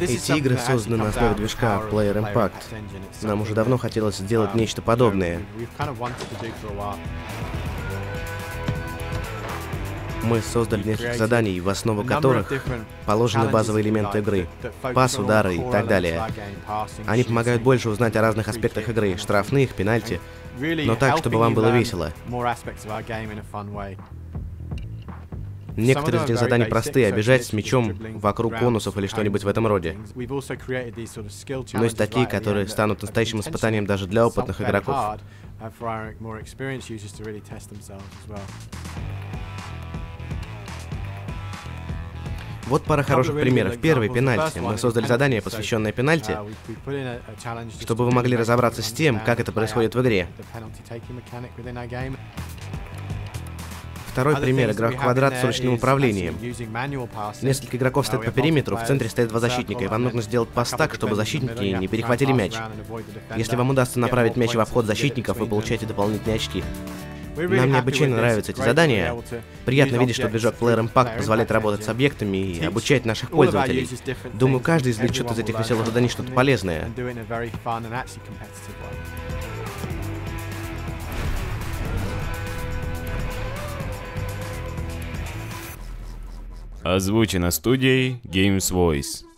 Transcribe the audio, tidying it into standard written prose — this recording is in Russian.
Эти игры созданы на основе движка Player Impact. Нам уже давно хотелось сделать нечто подобное. Мы создали несколько заданий, в основу которых положены базовые элементы игры, пас, удары и так далее. Они помогают больше узнать о разных аспектах игры, штрафных, пенальти, но так, чтобы вам было весело. Некоторые из этих заданий простые, бежать с мячом вокруг конусов или что-нибудь в этом роде. Но есть такие, которые станут настоящим испытанием даже для опытных игроков. Вот пара хороших примеров. Первый — пенальти. Мы создали задание, посвященное пенальти, чтобы вы могли разобраться с тем, как это происходит в игре. Второй пример — игра в квадрат с ручным управлением. Несколько игроков стоят по периметру, в центре стоят два защитника, и вам нужно сделать пас так, чтобы защитники не перехватили мяч. Если вам удастся направить мяч в обход защитников, вы получаете дополнительные очки. Нам необычайно нравятся эти задания. Приятно видеть, что движок Player Impact позволяет работать с объектами и обучать наших пользователей. Думаю, каждый извлечет из этих веселых заданий что-то полезное. Озвучено студией GamesVoice.